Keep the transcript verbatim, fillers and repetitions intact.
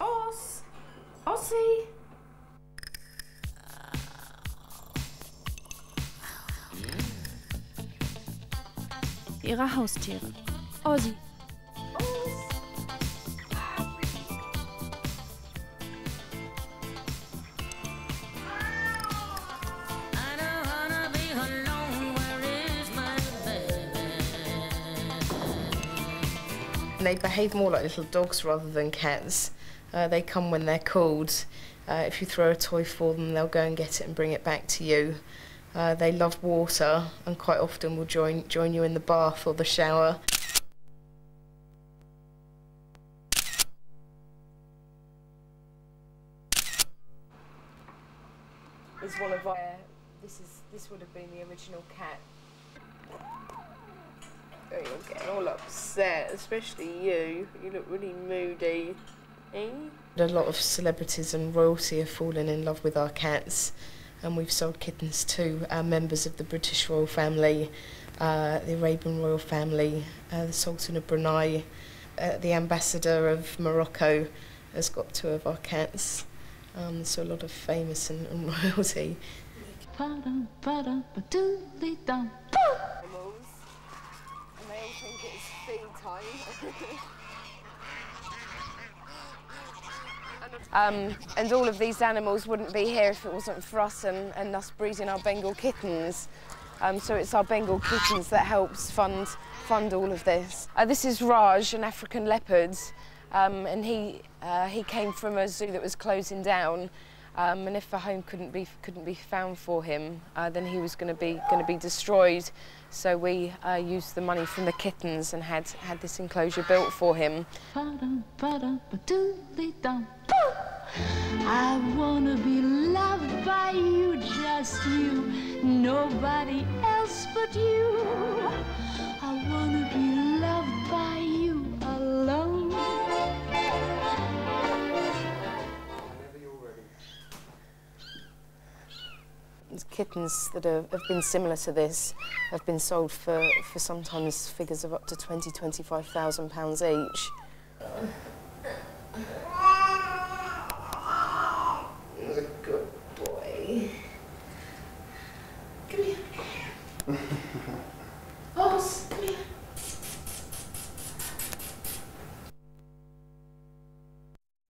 Aus, Aussie. Ihre Haustiere. Ausie. They behave more like little dogs rather than cats. Uh, they come when they're called. Uh, if you throw a toy for them, they'll go and get it and bring it back to you. Uh, they love water and quite often will join, join you in the bath or the shower. Is one of our, this, is, this would have been the original cat. Oh, you're getting all upset, especially you. You look really moody. Eh? A lot of celebrities and royalty have fallen in love with our cats, and we've sold kittens to uh, members of the British royal family, uh, the Arabian royal family, uh, the Sultan of Brunei, uh, the ambassador of Morocco has got two of our cats. Um, so a lot of famous and, and royalty. um, and all of these animals wouldn't be here if it wasn't for us and, and us breeding our Bengal kittens. Um, so it's our Bengal kittens that helps fund, fund all of this. Uh, this is Raj, an African leopard, um, and he, uh, he came from a zoo that was closing down. Um, and if a home couldn't be couldn't be found for him, uh, then he was going to be going to be destroyed. So we uh, used the money from the kittens and had had this enclosure built for him. I wanna be loved by you, just you, nobody else but you. I wanna be loved by you alone. Kittens that are, have been similar to this have been sold for, for sometimes figures of up to twenty thousand pounds, twenty-five thousand pounds each.